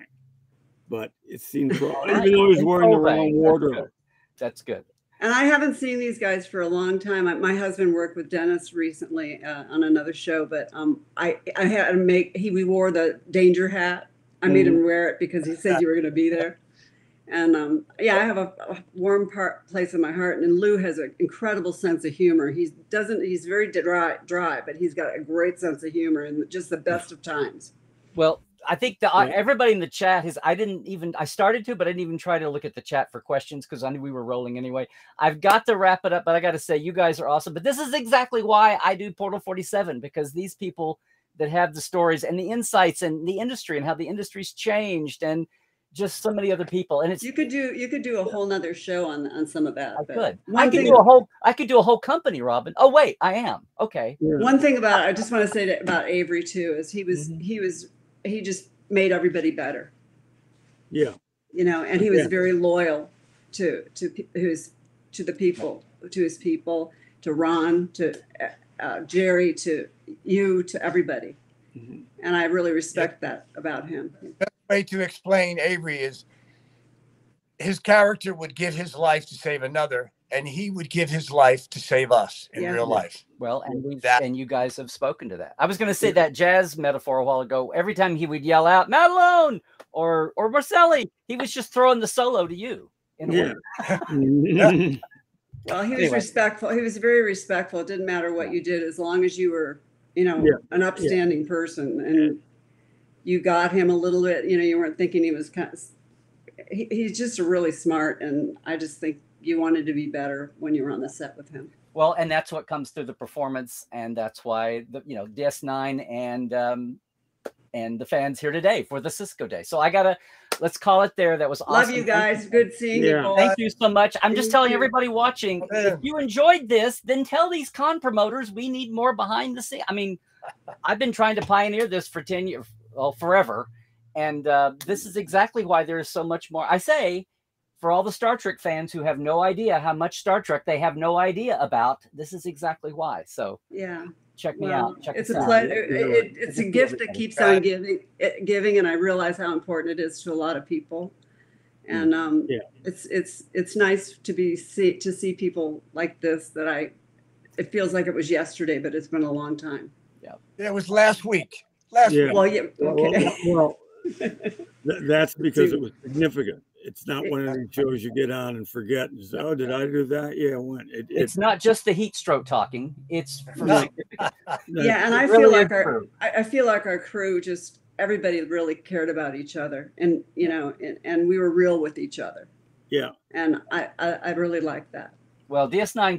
but it seemed even though he was wearing the wrong wardrobe. That's good. And I haven't seen these guys for a long time. My husband worked with Dennis recently on another show, but I had to make we wore the Danger hat. I made him wear it because he said you were going to be there. And yeah, I have a warm place in my heart. And Lou has an incredible sense of humor. He's very dry, but he's got a great sense of humor and just the best of times. Well, I think everybody in the chat has, I started to, but I didn't even try to look at the chat for questions because I knew we were rolling anyway. I've got to wrap it up, but I got to say, you guys are awesome. But this is exactly why I do Portal 47, because these people that have the stories and the insights and the industry and how the industry's changed and just so many other people. And it's, you could do a whole nother show on some of that. I could do a whole company, Robin. Oh wait, I am. Okay. Yeah. One thing I just want to say about Avery too, is he just made everybody better. Yeah. You know, and he was very loyal to the people, to his people, to Ron, to Jerry, to you, to everybody. And I really respect that about him. The way to explain Avery is his character would give his life to save another, and he would give his life to save us in real life. Well, and you guys have spoken to that. I was going to say that jazz metaphor a while ago. Every time he would yell out Madalone or Morselli, he was just throwing the solo to you in a way. Well, he was respectful. He was very respectful. It didn't matter what you did, as long as you were, you know, an upstanding person, and you got him a little bit. You know, you weren't thinking he was kind of. He's just really smart, and I just think you wanted to be better when you were on the set with him. Well, and that's what comes through the performance, and that's why DS9 and the fans here today for the Sisko Day. So let's call it there. That was awesome. Love you guys. Good seeing you. Thank you so much. I'm just telling everybody watching, if you enjoyed this, then tell these con promoters we need more behind the scenes. I mean, I've been trying to pioneer this for 10 years, well, forever. And this is exactly why there is so much more. I say, for all the Star Trek fans who have no idea how much Star Trek they have no idea about, this is exactly why. So yeah. Check me out. Check it's a pleasure. It's a gift that keeps on giving, and I realize how important it is to a lot of people. And it's nice to see people like this. That it feels like it was yesterday, but it's been a long time. Yeah, it was last week. Last week. Well, yeah. Okay. Well, that's because it was significant. It's not one of these shows you get on and forget and say, oh, did I do that? Yeah, I went. It's not just the heat stroke talking. It's for yeah, and I feel like our crew, just everybody really cared about each other, and you know, and we were real with each other. Yeah. And I really like that. Well, DS9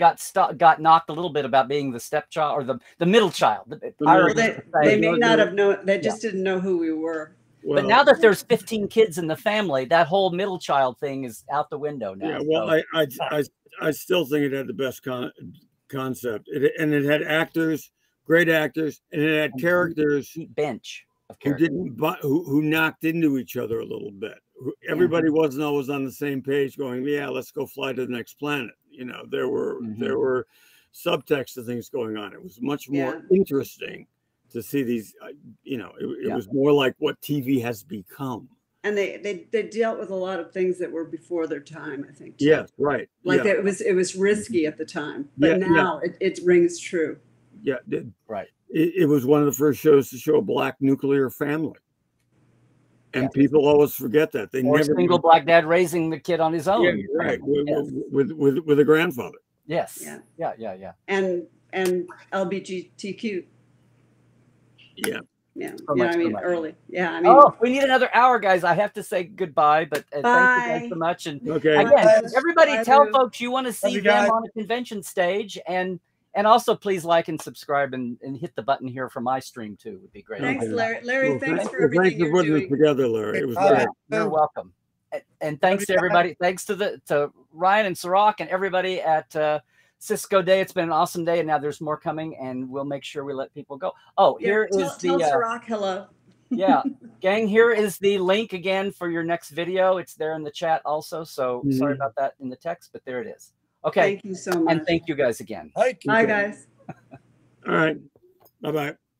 got knocked a little bit about being the stepchild or the middle child. They may not have known. They just didn't know who we were. Well, but now that there's 15 kids in the family, that whole middle child thing is out the window now. Yeah, well, so. I still think it had the best concept, and it had actors, great actors, and it had characters, bench of characters who knocked into each other a little bit. Everybody wasn't always on the same page, going, "Yeah, let's go fly to the next planet." You know, there were subtext of things going on. It was much more interesting to see these, you know, it was more like what TV has become. And they dealt with a lot of things that were before their time, I think. Yes, right. Like it was risky at the time, but now it rings true. Yeah, right. It was one of the first shows to show a black nuclear family. And people always forget that. They never a single black dad raising the kid on his own. Yeah, right. With a grandfather. Yes. Yeah. And LGBTQ. Yeah, Yeah, so much, I mean, early. Yeah, I mean. Oh, we need another hour, guys. I have to say goodbye, but thank you guys so much. And again, everybody, tell folks you want to see them on a convention stage, and also please like and subscribe and hit the button here for my stream too. Would be great. Thanks, Larry. Larry, well, thanks for everything you're doing. Together, Larry. It was great. You're welcome. And thanks to everybody. Thanks to Ryan and Sirach and everybody at Sisko Day. It's been an awesome day, and now there's more coming, and we'll make sure we let people go. Oh, yeah, here is the Sirach, hello. Yeah, gang, here is the link again for your next video. It's there in the chat also, so sorry about that in the text, but there it is. Okay, thank you so much, and thank you guys again. Thank you. Bye, guys. All right, bye-bye.